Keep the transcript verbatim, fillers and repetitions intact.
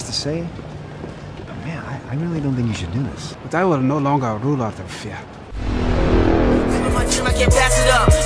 things to say. But man, I, I really don't think you should do this. But I will no longer rule out of fear. I can't pass it up.